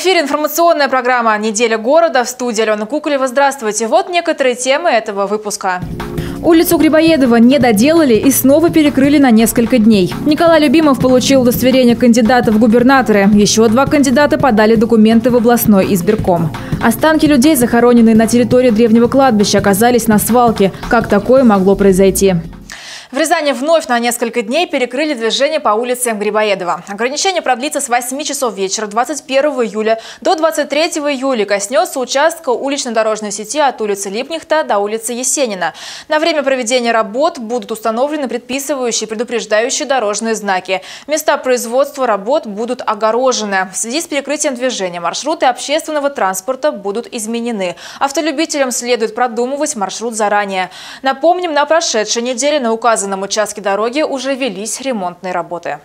В эфире информационная программа «Неделя города». В студии Алена Куколева. Здравствуйте. Вот некоторые темы этого выпуска. Улицу Грибоедова не доделали и снова перекрыли на несколько дней. Николай Любимов получил удостоверение кандидата в губернаторы. Еще два кандидата подали документы в областной избирком. Останки людей, захороненные на территории древнего кладбища, оказались на свалке. Как такое могло произойти? В Рязани вновь на несколько дней перекрыли движение по улице Грибоедова. Ограничение продлится с 8 часов вечера 21 июля до 23 июля. Коснется участка улично-дорожной сети от улицы Липнихта до улицы Есенина. На время проведения работ будут установлены предписывающие и предупреждающие дорожные знаки. Места производства работ будут огорожены. В связи с перекрытием движения маршруты общественного транспорта будут изменены. Автолюбителям следует продумывать маршрут заранее. Напомним, на прошедшей неделе на указанном участке дороги уже велись ремонтные работы.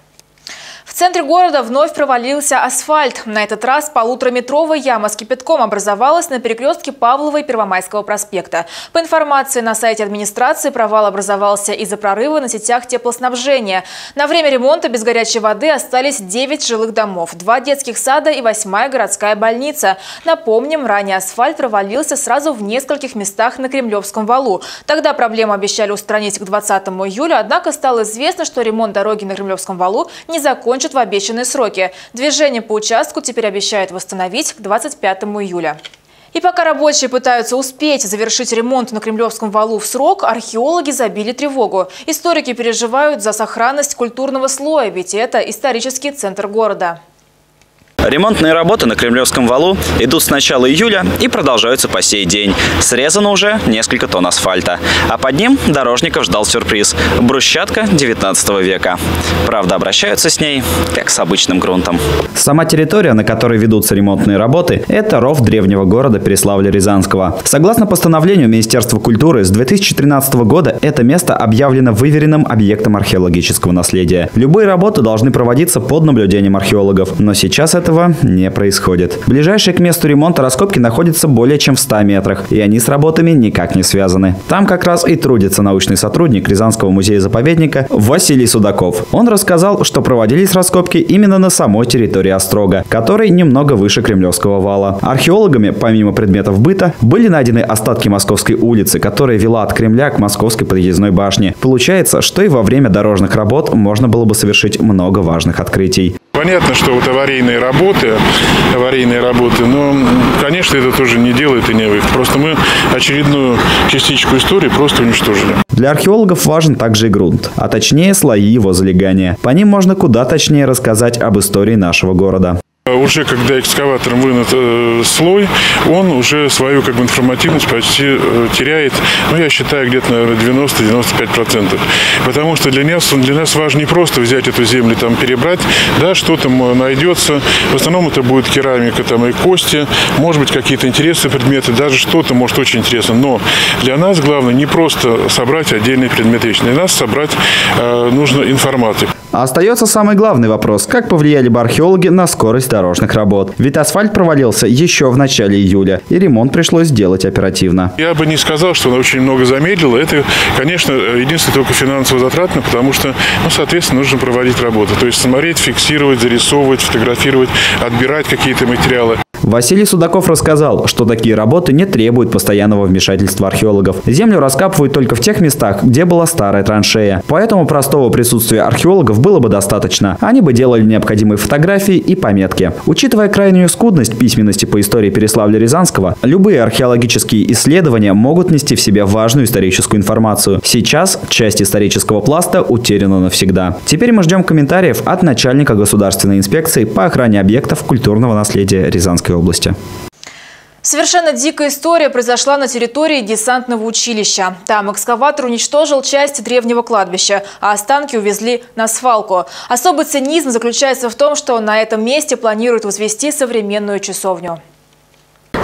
В центре города вновь провалился асфальт. На этот раз полутораметровая яма с кипятком образовалась на перекрестке Павлова и Первомайского проспекта. По информации на сайте администрации, провал образовался из-за прорыва на сетях теплоснабжения. На время ремонта без горячей воды остались 9 жилых домов, 2 детских сада и 8-я городская больница. Напомним, ранее асфальт провалился сразу в нескольких местах на Кремлевском валу. Тогда проблему обещали устранить к 20 июля, однако стало известно, что ремонт дороги на Кремлевском валу не закончен в обещанные сроки. Движение по участку теперь обещают восстановить к 25 июля. И пока рабочие пытаются успеть завершить ремонт на Кремлевском валу в срок, археологи забили тревогу. Историки переживают за сохранность культурного слоя, ведь это исторический центр города. Ремонтные работы на Кремлевском валу идут с начала июля и продолжаются по сей день. Срезано уже несколько тонн асфальта. А под ним дорожников ждал сюрприз – брусчатка 19 века. Правда, обращаются с ней, как с обычным грунтом. Сама территория, на которой ведутся ремонтные работы – это ров древнего города Переславля-Рязанского. Согласно постановлению Министерства культуры, с 2013 года это место объявлено выверенным объектом археологического наследия. Любые работы должны проводиться под наблюдением археологов, но сейчас этого не происходит. Ближайшие к месту ремонта раскопки находятся более чем в 100 метрах, и они с работами никак не связаны. Там как раз и трудится научный сотрудник Рязанского музея-заповедника Василий Судаков. Он рассказал, что проводились раскопки именно на самой территории Острога, который немного выше Кремлевского вала. Археологами, помимо предметов быта, были найдены остатки Московской улицы, которая вела от Кремля к Московской подъездной башне. Получается, что и во время дорожных работ можно было бы совершить много важных открытий. Понятно, что вот аварийные работы, но, конечно, это тоже не делает и не выйдет. Просто мы очередную частичку истории просто уничтожили. Для археологов важен также и грунт, а точнее слои его залегания. По ним можно куда точнее рассказать об истории нашего города. Уже когда экскаватором вынут слой, он уже свою информативность почти теряет, я считаю, где-то, наверное, 90–95%. Потому что для нас важно не просто взять эту землю, перебрать, что там найдется. В основном это будет керамика, и кости, может быть, какие-то интересные предметы, даже что-то может очень интересно. Но для нас главное не просто собрать отдельные предметы, для нас собрать нужно информацию. А остается самый главный вопрос – как повлияли бы археологи на скорость дорожных работ? Ведь асфальт провалился еще в начале июля, и ремонт пришлось делать оперативно. Я бы не сказал, что она очень много замедлила. Это, конечно, единственное только финансово затратно, потому что, соответственно, нужно проводить работу. То есть смотреть, фиксировать, зарисовывать, фотографировать, отбирать какие-то материалы. Василий Судаков рассказал, что такие работы не требуют постоянного вмешательства археологов. Землю раскапывают только в тех местах, где была старая траншея. Поэтому простого присутствия археологов было бы достаточно. Они бы делали необходимые фотографии и пометки. Учитывая крайнюю скудность письменности по истории Переславля-Рязанского, любые археологические исследования могут нести в себе важную историческую информацию. Сейчас часть исторического пласта утеряна навсегда. Теперь мы ждем комментариев от начальника Государственной инспекции по охране объектов культурного наследия Рязанской области. Совершенно дикая история произошла на территории десантного училища. Там экскаватор уничтожил часть древнего кладбища, а останки увезли на свалку. Особый цинизм заключается в том, что на этом месте планируют возвести современную часовню.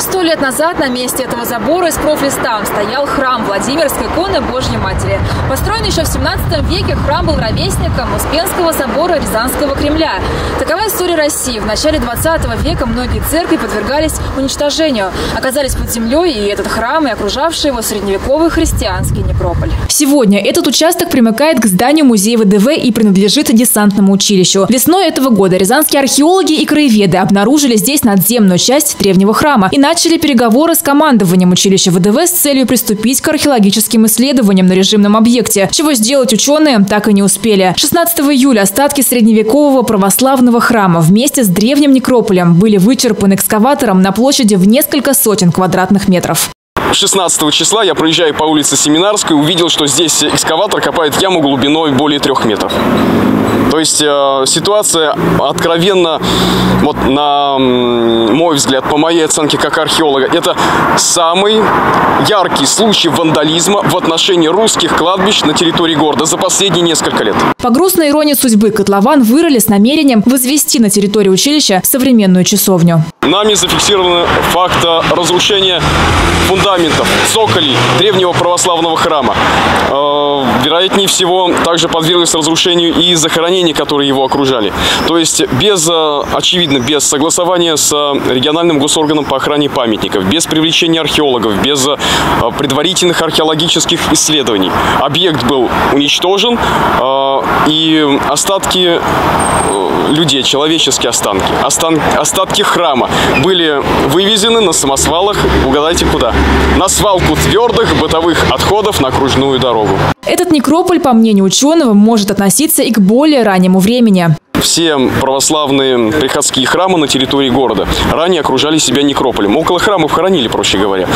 100 лет назад на месте этого забора из профлиста стоял храм Владимирской иконы Божьей Матери. Построен еще в 17 веке, храм был ровесником Успенского собора Рязанского Кремля. Такова история России. В начале 20 века многие церкви подвергались уничтожению, оказались под землей, и этот храм, и окружавший его средневековый христианский некрополь. Сегодня этот участок примыкает к зданию музея ВДВ и принадлежит десантному училищу. Весной этого года рязанские археологи и краеведы обнаружили здесь надземную часть древнего храма и начали переговоры с командованием училища ВДВ с целью приступить к археологическим исследованиям на режимном объекте, чего сделать ученые так и не успели. 16 июля остатки средневекового православного храма вместе с древним некрополем были вычерпаны экскаватором на площади в несколько сотен квадратных метров. 16 числа я, проезжая по улице Семинарской, увидел, что здесь экскаватор копает яму глубиной более 3 метров. То есть ситуация откровенно, вот на мой взгляд, по моей оценке как археолога, это самый яркий случай вандализма в отношении русских кладбищ на территории города за последние несколько лет. По грустной иронии судьбы, котлован вырыли с намерением возвести на территории училища современную часовню. Нами зафиксированы факты разрушения фундаментов, цоколей древнего православного храма. Вероятнее всего, также подверглось разрушению и захоронений, которые его окружали. То есть, очевидно, без согласования с региональным госорганом по охране памятников, без привлечения археологов, без предварительных археологических исследований. Объект был уничтожен, и остатки людей, человеческие остатки храма были вывезены на самосвалах, угадайте куда, на свалку твердых бытовых отходов на окружную дорогу. Этот некрополь, по мнению ученого, может относиться и к более раннему времени. Все православные приходские храмы на территории города ранее окружали себя некрополем. Около храмов хоронили, проще говоря.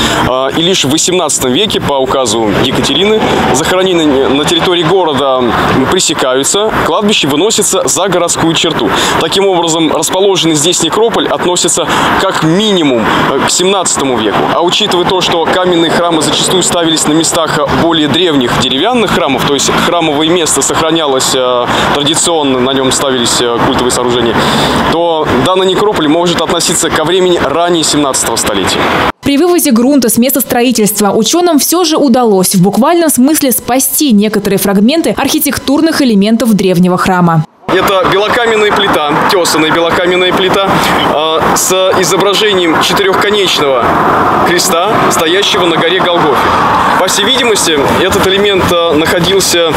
И лишь в 18 веке по указу Екатерины захоронения на территории города пресекаются, кладбище выносится за городскую черту. Таким образом, расположенный здесь некрополь относится как минимум к 17 веку. А учитывая то, что каменные храмы зачастую ставились на местах более древних деревянных храмов, то есть храмовое место сохранялось традиционно, на нем ставились культовые сооружения, то данный некрополь может относиться ко времени ранее 17 столетия. При вывозе грунта с места строительства ученым все же удалось в буквальном смысле спасти некоторые фрагменты архитектурных элементов древнего храма. Это белокаменная плита, тесаная белокаменная плита с изображением четырехконечного креста, стоящего на горе Голгофе. По всей видимости, этот элемент находился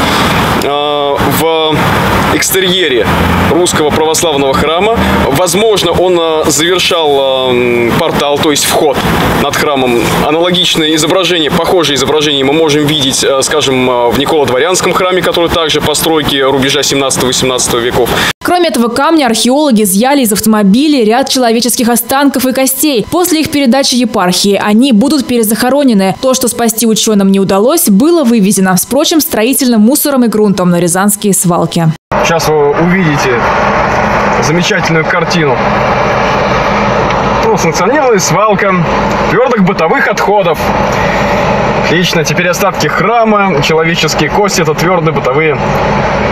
в экстерьере русского православного храма. Возможно, он завершал портал, то есть вход над храмом. Аналогичное изображение, похожее изображение мы можем видеть, скажем, в Николо-Дворянском храме, который также постройки рубежа 17-18 веков. Кроме этого камня археологи изъяли из автомобилей ряд человеческих останков и костей. После их передачи епархии они будут перезахоронены. То, что спасти ученым не удалось, было вывезено, впрочем, строительным мусором и грунтом на рязанские свалки. Сейчас вы увидите замечательную картину. Функционировалась свалка твердых бытовых отходов. Отлично, теперь остатки храма, человеческие кости – это твердые бытовые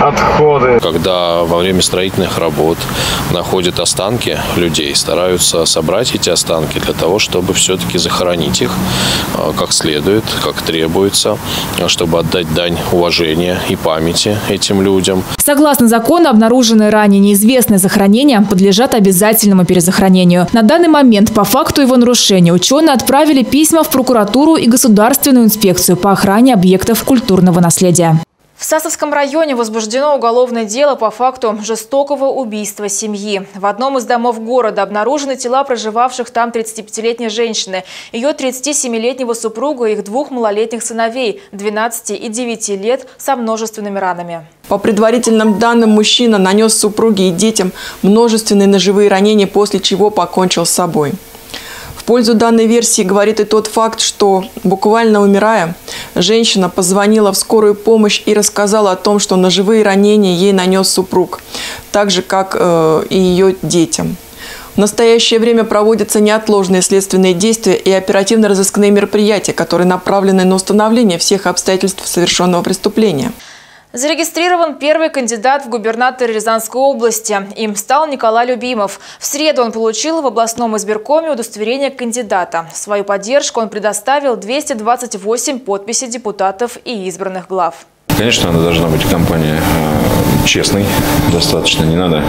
отходы. Когда во время строительных работ находят останки людей, стараются собрать эти останки для того, чтобы все-таки захоронить их как следует, как требуется, чтобы отдать дань уважения и памяти этим людям. Согласно закону, обнаруженные ранее неизвестные захоронения подлежат обязательному перезахоронению. На данный момент по факту его нарушения ученые отправили письма в прокуратуру и государственную инспекцию по охране объектов культурного наследия. В Сасовском районе возбуждено уголовное дело по факту жестокого убийства семьи. В одном из домов города обнаружены тела проживавших там 35-летней женщины, ее 37-летнего супруга и их 2 малолетних сыновей 12 и 9 лет со множественными ранами. По предварительным данным, мужчина нанес супруге и детям множественные ножевые ранения, после чего покончил с собой. В пользу данной версии говорит и тот факт, что, буквально умирая, женщина позвонила в скорую помощь и рассказала о том, что ножевые ранения ей нанес супруг, так же, как и ее детям. В настоящее время проводятся неотложные следственные действия и оперативно-розыскные мероприятия, которые направлены на установление всех обстоятельств совершенного преступления. Зарегистрирован первый кандидат в губернаторы Рязанской области. Им стал Николай Любимов. В среду он получил в областном избиркоме удостоверение кандидата. Свою поддержку он предоставил 228 подписей депутатов и избранных глав. Конечно, она должна быть компания честной, достаточно. Не надо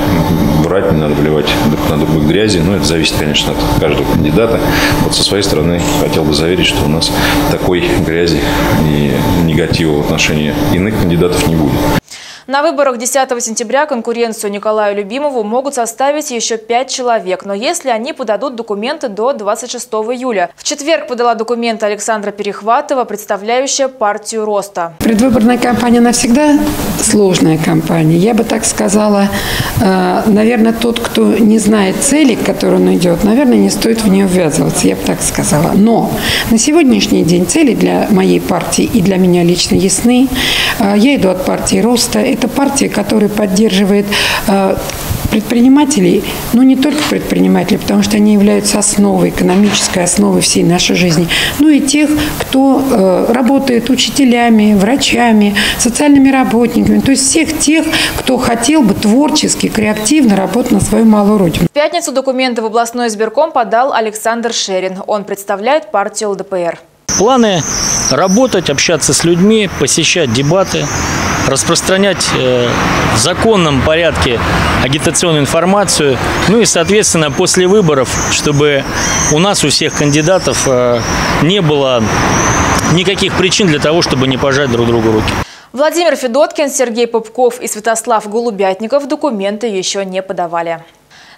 врать, не надо вливать друг на друга грязи. Но это зависит, конечно, от каждого кандидата. Вот со своей стороны хотел бы заверить, что у нас такой грязи и негатива в отношении иных кандидатов не будет. На выборах 10 сентября конкуренцию Николаю Любимову могут составить еще 5 человек, но если они подадут документы до 26 июля. В четверг подала документы Александра Перехватова, представляющая партию Роста. Предвыборная кампания навсегда сложная кампания. Я бы так сказала, наверное, тот, кто не знает цели, к которой он идет, наверное, не стоит в нее ввязываться, я бы так сказала. Но на сегодняшний день цели для моей партии и для меня лично ясны. Я иду от партии Роста. Это партия, которая поддерживает предпринимателей, но не только предпринимателей, потому что они являются основой, экономической основой всей нашей жизни, но и тех, кто работает учителями, врачами, социальными работниками, то есть всех тех, кто хотел бы творчески, креативно работать на свою малую родину. В пятницу документы в областной избирком подал Александр Шерин. Он представляет партию ЛДПР. Планы – работать, общаться с людьми, посещать дебаты, распространять в законном порядке агитационную информацию. Ну и, соответственно, после выборов, чтобы у нас, у всех кандидатов, не было никаких причин для того, чтобы не пожать друг другу руки. Владимир Федоткин, Сергей Попков и Святослав Голубятников документы еще не подавали.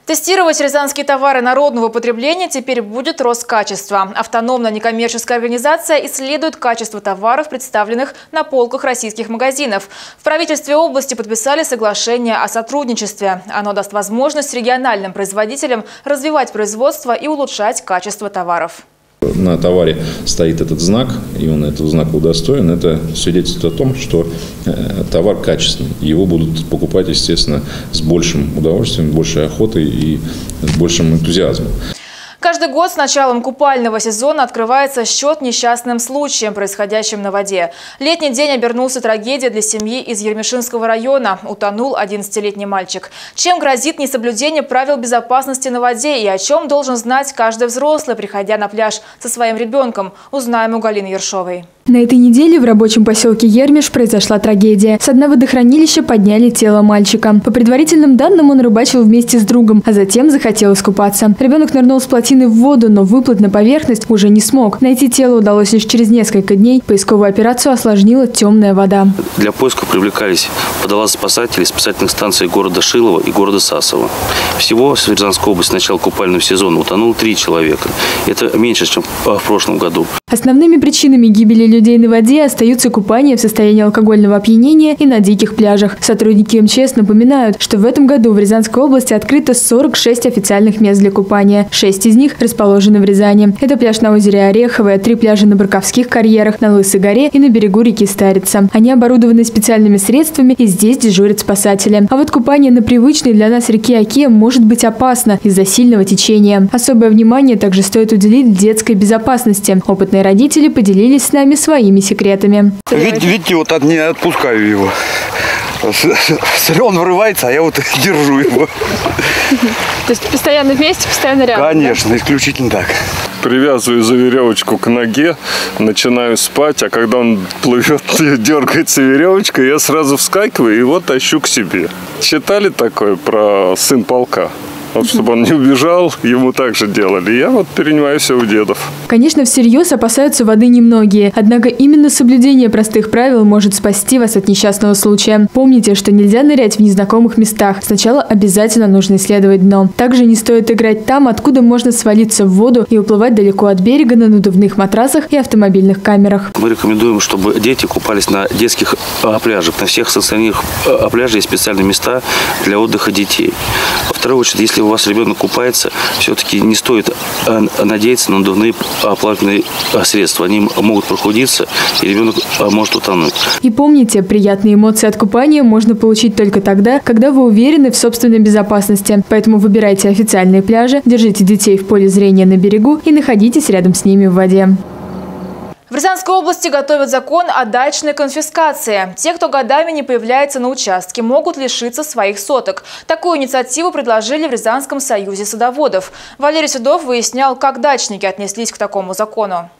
Тестировать рязанские товары народного потребления теперь будет Роскачество. Автономная некоммерческая организация исследует качество товаров, представленных на полках российских магазинов. В правительстве области подписали соглашение о сотрудничестве. Оно даст возможность региональным производителям развивать производство и улучшать качество товаров. На товаре стоит этот знак, и он этого знака удостоен. Это свидетельствует о том, что товар качественный. Его будут покупать, естественно, с большим удовольствием, большей охотой и с большим энтузиазмом. Каждый год с началом купального сезона открывается счет несчастным случаям, происходящим на воде. Летний день обернулся трагедией для семьи из Ермишинского района. Утонул 11-летний мальчик. Чем грозит несоблюдение правил безопасности на воде и о чем должен знать каждый взрослый, приходя на пляж со своим ребенком, узнаем у Галины Ершовой. На этой неделе в рабочем поселке Ермиш произошла трагедия. Со дна водохранилища подняли тело мальчика. По предварительным данным, он рыбачил вместе с другом, а затем захотел искупаться. Ребенок нырнул с плотины в воду, но выплыть на поверхность уже не смог. Найти тело удалось лишь через несколько дней. Поисковую операцию осложнила темная вода. Для поиска привлекались водолазы спасатели из спасательных станций города Шилова и города Сасово. Всего в Рязанской области с начала купального сезона утонуло 3 человека. Это меньше, чем в прошлом году. Основными причинами гибели людей на воде остаются купания в состоянии алкогольного опьянения и на диких пляжах. Сотрудники МЧС напоминают, что в этом году в Рязанской области открыто 46 официальных мест для купания. 6 из них расположены в Рязани. Это пляж на озере Ореховое, 3 пляжа на Барковских карьерах, на Лысой горе и на берегу реки Старица. Они оборудованы специальными средствами, и здесь дежурят спасатели. А вот купание на привычной для нас реке Оке может быть опасно из-за сильного течения. Особое внимание также стоит уделить детской безопасности. Опытные родители поделились с нами своими секретами. Видите, вот не отпускаю его. Он врывается, а я вот держу его. То есть постоянно вместе, постоянно рядом? Конечно, да? Исключительно так. Привязываю за веревочку к ноге, начинаю спать, а когда он плывет, дергается веревочка, я сразу вскакиваю и его тащу к себе. Читали такое про сын полка? Вот, чтобы он не убежал, ему так же делали. Я вот перенимаю все у дедов. Конечно, всерьез опасаются воды немногие. Однако именно соблюдение простых правил может спасти вас от несчастного случая. Помните, что нельзя нырять в незнакомых местах. Сначала обязательно нужно исследовать дно. Также не стоит играть там, откуда можно свалиться в воду и уплывать далеко от берега на надувных матрасах и автомобильных камерах. Мы рекомендуем, чтобы дети купались на детских пляжах. На всех социальных пляжах есть специальные места для отдыха детей. Во вторую очередь, если у вас ребенок купается, все-таки не стоит надеяться на надувные плавательные средства. Они могут прохудиться, и ребенок может утонуть. И помните, приятные эмоции от купания можно получить только тогда, когда вы уверены в собственной безопасности. Поэтому выбирайте официальные пляжи, держите детей в поле зрения на берегу и находитесь рядом с ними в воде. В Рязанской области готовят закон о дачной конфискации. Те, кто годами не появляется на участке, могут лишиться своих соток. Такую инициативу предложили в Рязанском союзе садоводов. Валерий Судов выяснял, как дачники отнеслись к такому закону.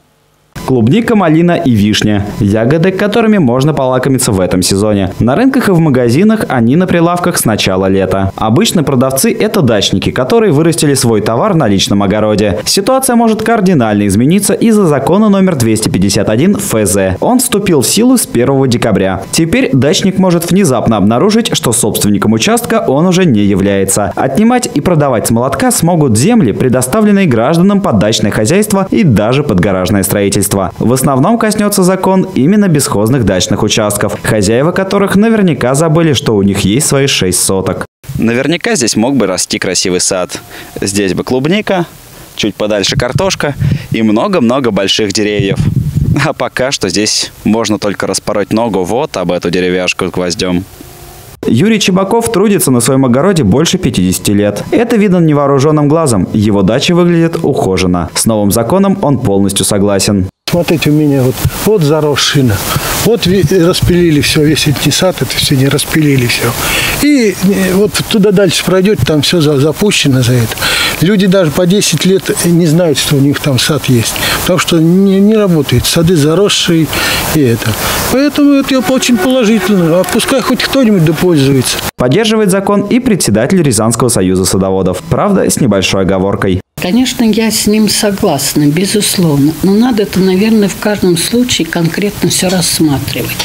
Клубника, малина и вишня – ягоды, которыми можно полакомиться в этом сезоне. На рынках и в магазинах они на прилавках с начала лета. Обычно продавцы – это дачники, которые вырастили свой товар на личном огороде. Ситуация может кардинально измениться из-за закона номер 251 ФЗ. Он вступил в силу с 1 декабря. Теперь дачник может внезапно обнаружить, что собственником участка он уже не является. Отнимать и продавать с молотка смогут земли, предоставленные гражданам под дачное хозяйство и даже под гаражное строительство. В основном коснется закон именно бесхозных дачных участков, хозяева которых наверняка забыли, что у них есть свои 6 соток. Наверняка здесь мог бы расти красивый сад. Здесь бы клубника, чуть подальше картошка и много-много больших деревьев. А пока что здесь можно только распороть ногу вот об эту деревяшку гвоздем. Юрий Чебаков трудится на своем огороде больше 50 лет. Это видно невооруженным глазом. Его дача выглядит ухоженно. С новым законом он полностью согласен. Смотрите, у меня вот заросшина. Вот распилили все, весь этот сад, это все не распилили все. И вот туда дальше пройдете, там все запущено за это. Люди даже по 10 лет не знают, что у них там сад есть, потому что не работает, сады заросшие и это. Поэтому это очень положительно, а пускай хоть кто-нибудь допользуется. Поддерживает закон и председатель Рязанского союза садоводов, правда, с небольшой оговоркой. Конечно, я с ним согласна, безусловно, но надо это, наверное, в каждом случае конкретно все рассматривать.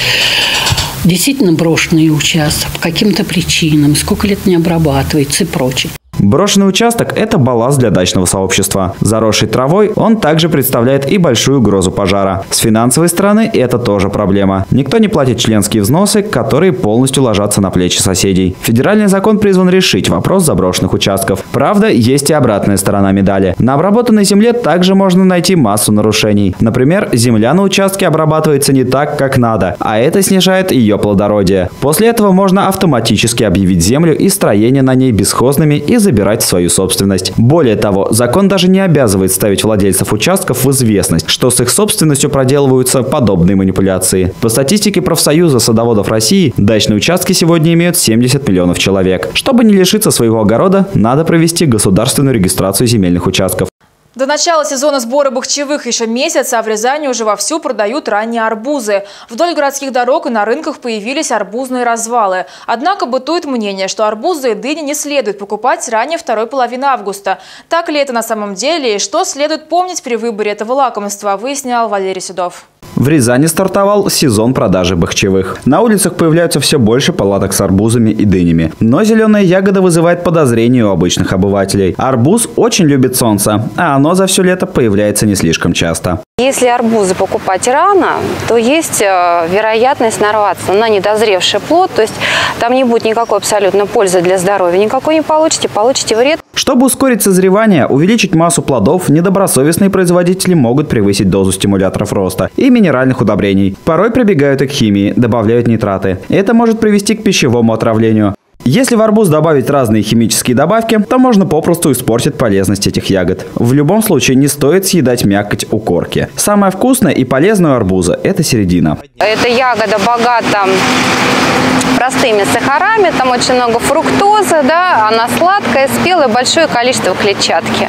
Действительно брошенный участок, по каким-то причинам, сколько лет не обрабатывается и прочее. Брошенный участок – это балласт для дачного сообщества. Заросший травой он также представляет и большую угрозу пожара. С финансовой стороны это тоже проблема. Никто не платит членские взносы, которые полностью ложатся на плечи соседей. Федеральный закон призван решить вопрос заброшенных участков. Правда, есть и обратная сторона медали. На обработанной земле также можно найти массу нарушений. Например, земля на участке обрабатывается не так, как надо, а это снижает ее плодородие. После этого можно автоматически объявить землю и строение на ней бесхозными и забирать свою собственность. Более того, закон даже не обязывает ставить владельцев участков в известность, что с их собственностью проделываются подобные манипуляции. По статистике профсоюза садоводов России, дачные участки сегодня имеют 70 миллионов человек. Чтобы не лишиться своего огорода, надо провести государственную регистрацию земельных участков. До начала сезона сбора бахчевых еще месяц, а в Рязани уже вовсю продают ранние арбузы. Вдоль городских дорог и на рынках появились арбузные развалы. Однако бытует мнение, что арбузы и дыни не следует покупать ранее второй половины августа. Так ли это на самом деле и что следует помнить при выборе этого лакомства, выяснял Валерий Седов. В Рязани стартовал сезон продажи бахчевых. На улицах появляются все больше палаток с арбузами и дынями. Но зеленая ягода вызывает подозрения у обычных обывателей. Арбуз очень любит солнце, а оно за все лето появляется не слишком часто. Если арбузы покупать рано, то есть вероятность нарваться на недозревший плод. То есть там не будет никакой абсолютно пользы для здоровья. Никакой не получите, получите вред. Чтобы ускорить созревание, увеличить массу плодов, недобросовестные производители могут превысить дозу стимуляторов роста и минеральных удобрений. Порой прибегают и к химии, добавляют нитраты. Это может привести к пищевому отравлению. Если в арбуз добавить разные химические добавки, то можно попросту испортить полезность этих ягод. В любом случае не стоит съедать мякоть у корки. Самое вкусное и полезное у арбуза – это середина. Эта ягода богата простыми сахарами, там очень много фруктозы, да, она сладкая, спелая, большое количество клетчатки,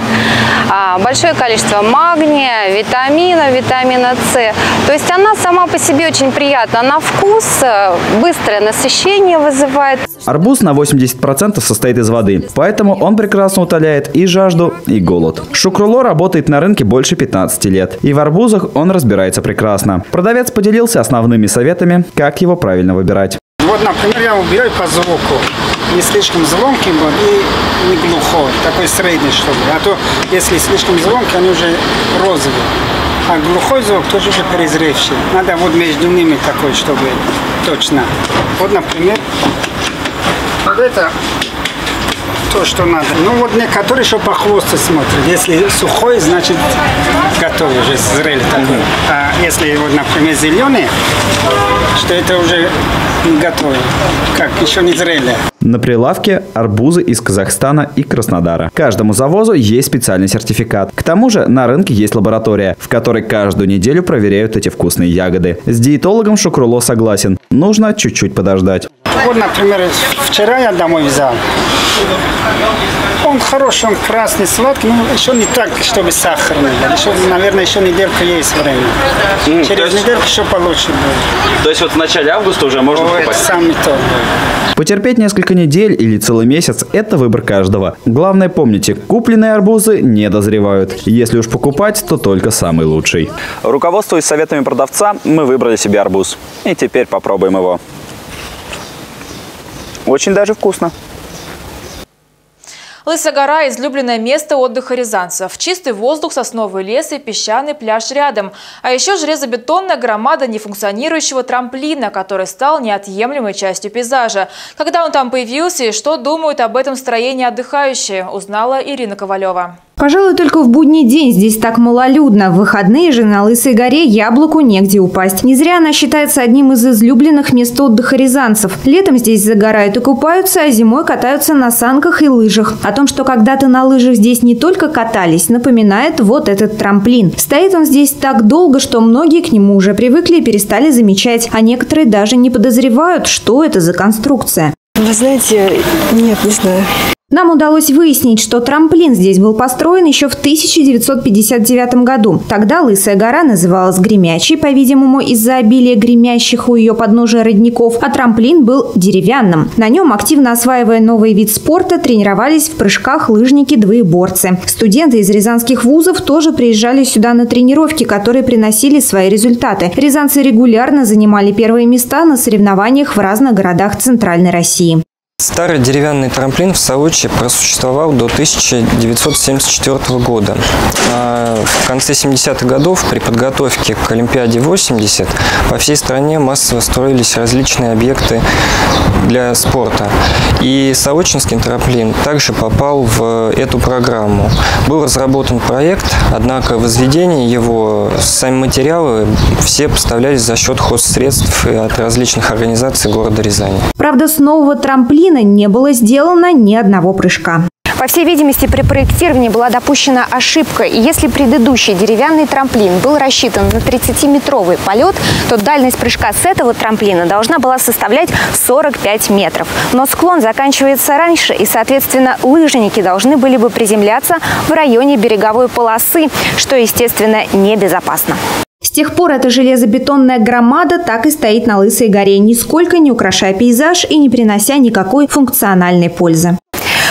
большое количество магния, витамина С. То есть она сама по себе очень приятна на вкус, быстрое насыщение вызывает. Арбуз на 80% состоит из воды, поэтому он прекрасно утоляет и жажду, и голод. Шукруло работает на рынке больше 15 лет, и в арбузах он разбирается прекрасно. Продавец поделился основными советами, как его правильно выбирать. Вот, например, я убираю по звуку. Не слишком звонкий был и не глухой, такой средний, чтобы. А то, если слишком звонкий, они уже розовые. А глухой звук тоже уже перезревший. Надо вот между ними такой, чтобы точно. Вот, например, вот это то, что надо. Ну вот некоторые еще по хвосту смотрят. Если сухой, значит готовый уже, зрели такой. А если вот, например, зеленый, что это уже не готовый, как еще не зрели. На прилавке арбузы из Казахстана и Краснодара. Каждому завозу есть специальный сертификат. К тому же на рынке есть лаборатория, в которой каждую неделю проверяют эти вкусные ягоды. С диетологом Шукруло согласен. Нужно чуть-чуть подождать. Вот, например, вчера я домой взял. Он хороший, он красный, сладкий, но еще не так, чтобы сахарный. Еще, наверное, еще неделька есть время. Через недельку еще получше будет. То есть вот в начале августа уже можно покупать? Это самый топ. Потерпеть несколько недель или целый месяц – это выбор каждого. Главное, помните, купленные арбузы не дозревают. Если уж покупать, то только самый лучший. Руководствуясь советами продавца, мы выбрали себе арбуз. И теперь попробуем его. Очень даже вкусно. Лысая гора – излюбленное место отдыха рязанцев. Чистый воздух, сосновый лес и песчаный пляж рядом. А еще железобетонная громада нефункционирующего трамплина, который стал неотъемлемой частью пейзажа. Когда он там появился и что думают об этом строении отдыхающие, узнала Ирина Ковалева. Пожалуй, только в будний день здесь так малолюдно. В выходные же на Лысой горе яблоку негде упасть. Не зря она считается одним из излюбленных мест отдыха рязанцев. Летом здесь загорают и купаются, а зимой катаются на санках и лыжах. О том, что когда-то на лыжах здесь не только катались, напоминает вот этот трамплин. Стоит он здесь так долго, что многие к нему уже привыкли и перестали замечать. А некоторые даже не подозревают, что это за конструкция. Вы знаете, нет, не знаю. Нам удалось выяснить, что трамплин здесь был построен еще в 1959 году. Тогда Лысая гора называлась Гремячей, по-видимому, из-за обилия гремящих у ее подножия родников, а трамплин был деревянным. На нем, активно осваивая новый вид спорта, тренировались в прыжках лыжники-двоеборцы. Студенты из рязанских вузов тоже приезжали сюда на тренировки, которые приносили свои результаты. Рязанцы регулярно занимали первые места на соревнованиях в разных городах Центральной России. Старый деревянный трамплин в Саучи просуществовал до 1974 года. В конце 70-х годов при подготовке к Олимпиаде 80 по всей стране массово строились различные объекты для спорта. И саучинский трамплин также попал в эту программу. Был разработан проект, однако возведение его, сами материалы все поставлялись за счет хозсредств от различных организаций города Рязани. Правда, с нового трамплина не было сделано ни одного прыжка. По всей видимости, при проектировании была допущена ошибка. И если предыдущий деревянный трамплин был рассчитан на 30-метровый полет, то дальность прыжка с этого трамплина должна была составлять 45 метров. Но склон заканчивается раньше, и, соответственно, лыжники должны были бы приземляться в районе береговой полосы, что, естественно, небезопасно. С тех пор эта железобетонная громада так и стоит на Лысой горе, нисколько не украшая пейзаж и не принося никакой функциональной пользы.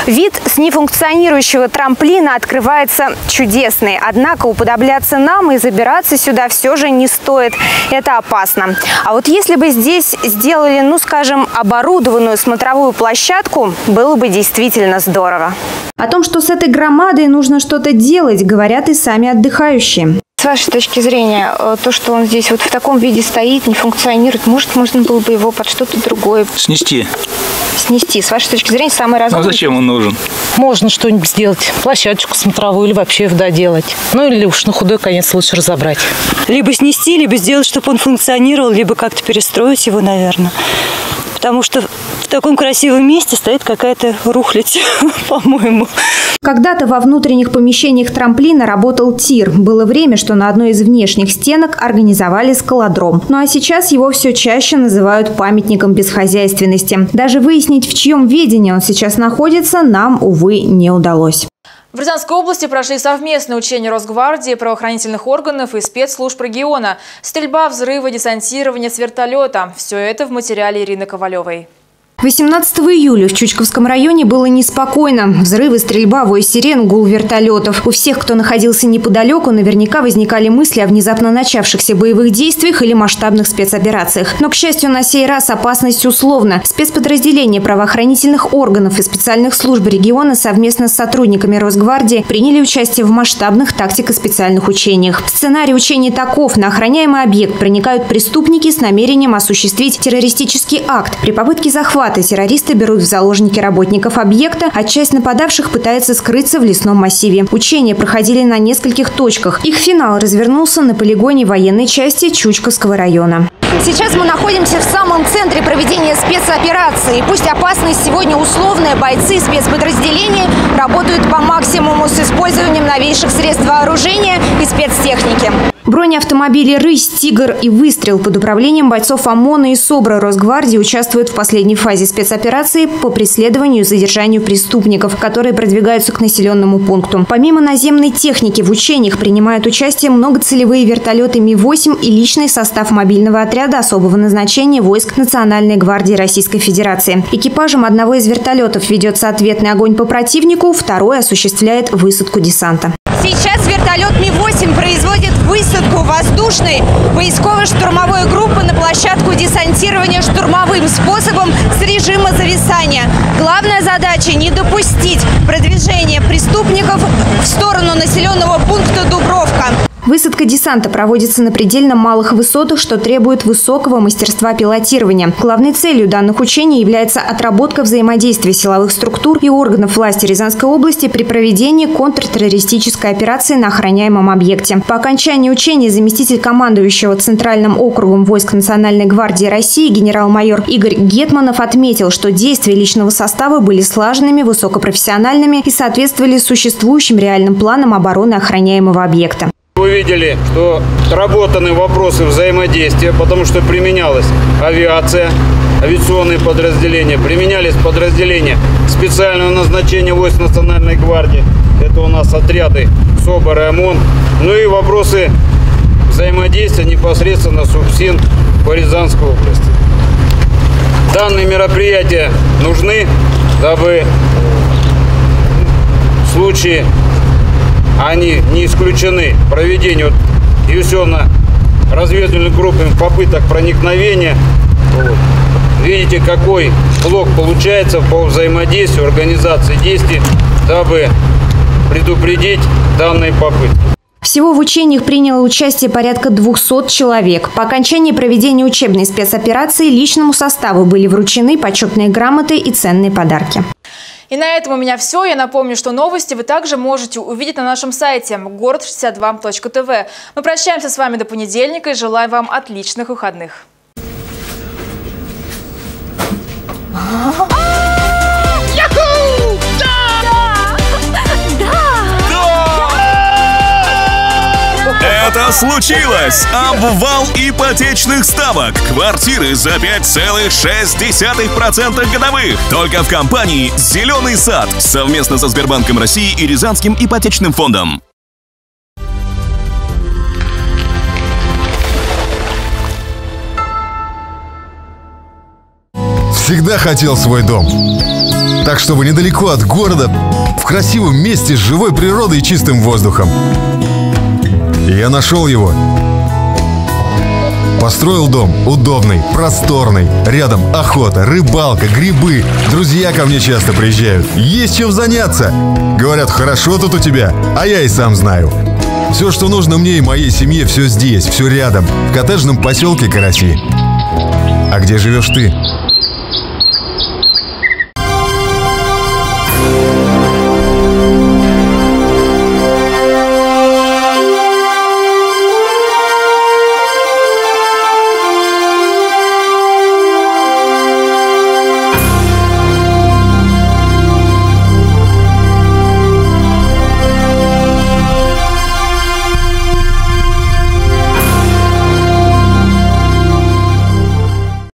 Вид с нефункционирующего трамплина открывается чудесный. Однако уподобляться нам и забираться сюда все же не стоит. Это опасно. А вот если бы здесь сделали, ну скажем, оборудованную смотровую площадку, было бы действительно здорово. О том, что с этой громадой нужно что-то делать, говорят и сами отдыхающие. С вашей точки зрения, то, что он здесь вот в таком виде стоит, не функционирует, может, можно было бы его под что-то другое? Снести. Снести. С вашей точки зрения, самое разумное. Ну, зачем он нужен? Можно что-нибудь сделать. Площадочку смотровую или вообще доделать. Ну, или уж на худой конец лучше разобрать. Либо снести, либо сделать, чтобы он функционировал, либо как-то перестроить его, наверное. Потому что в таком красивом месте стоит какая-то рухлядь, по-моему. Когда-то во внутренних помещениях трамплина работал тир. Было время, что на одной из внешних стенок организовали скалодром. Ну а сейчас его все чаще называют памятником бесхозяйственности. Даже выяснить, в чьем ведении он сейчас находится, нам, увы, не удалось. В Рязанской области прошли совместные учения Росгвардии, правоохранительных органов и спецслужб региона. Стрельба, взрывы, десантирование с вертолета – все это в материале Ирины Ковалевой. 18 июля в Чучковском районе было неспокойно. Взрывы, стрельба, вой сирен, гул вертолетов. У всех, кто находился неподалеку, наверняка возникали мысли о внезапно начавшихся боевых действиях или масштабных спецоперациях. Но, к счастью, на сей раз опасность условна. Спецподразделения правоохранительных органов и специальных служб региона совместно с сотрудниками Росгвардии приняли участие в масштабных тактико-специальных учениях. Сценарий учений таков. На охраняемый объект проникают преступники с намерением осуществить террористический акт. При попытке захвата захвата. Террористы берут в заложники работников объекта, а часть нападавших пытается скрыться в лесном массиве. Учения проходили на нескольких точках. Их финал развернулся на полигоне военной части Чучковского района. Сейчас мы находимся в самом центре проведения спецоперации. Пусть опасность сегодня условная, бойцы спецподразделений работают по максимуму с использованием новейших средств вооружения и спецтехники. Бронеавтомобили «Рысь», «Тигр» и «Выстрел» под управлением бойцов ОМОНа и СОБРа Росгвардии участвуют в последней фазе спецоперации по преследованию и задержанию преступников, которые продвигаются к населенному пункту. Помимо наземной техники в учениях принимают участие многоцелевые вертолеты Ми-8 и личный состав мобильного отряда особого назначения войск Национальной гвардии Российской Федерации. Экипажем одного из вертолетов ведется ответный огонь по противнику, второй осуществляет высадку десанта. Сейчас вертолет Ми-8 производит высадку воздушной поисково-штурмовой группы на площадку десантирования штурмовым способом с режима зависания. Главная задача – не допустить продвижения преступников в сторону населенного пункта Дубровка. Высадка десанта проводится на предельно малых высотах, что требует высокого мастерства пилотирования. Главной целью данных учений является отработка взаимодействия силовых структур и органов власти Рязанской области при проведении контртеррористической операции на охраняемом объекте. По окончании учений заместитель командующего Центральным округом войск Национальной гвардии России генерал-майор Игорь Гетманов отметил, что действия личного состава были слаженными, высокопрофессиональными и соответствовали существующим реальным планам обороны охраняемого объекта. Вы видели, что отработаны вопросы взаимодействия, потому что применялась авиация, авиационные подразделения, применялись подразделения специального назначения войск Национальной гвардии, это у нас отряды СОБР и ОМОН, ну и вопросы взаимодействия непосредственно с УФСИН по Рязанской области. Данные мероприятия нужны, дабы в случае... Они не исключены проведению диверсионно-разведывательных групп попыток проникновения. Видите, какой блок получается по взаимодействию, организации действий, дабы предупредить данные попытки. Всего в учениях приняло участие порядка 200 человек. По окончании проведения учебной спецоперации личному составу были вручены почетные грамоты и ценные подарки. И на этом у меня все. Я напомню, что новости вы также можете увидеть на нашем сайте город62.тв. Мы прощаемся с вами до понедельника и желаем вам отличных выходных. Это случилось! Обвал ипотечных ставок. Квартиры за 5,6% годовых. Только в компании «Зеленый сад» совместно со Сбербанком России и Рязанским ипотечным фондом. Всегда хотел свой дом. Так, чтобы недалеко от города, в красивом месте с живой природой и чистым воздухом. Я нашел его. Построил дом удобный, просторный. Рядом охота, рыбалка, грибы. Друзья ко мне часто приезжают. Есть чем заняться. Говорят, хорошо тут у тебя, а я и сам знаю. Все, что нужно мне и моей семье, все здесь, все рядом. В коттеджном поселке Караси. А где живешь ты?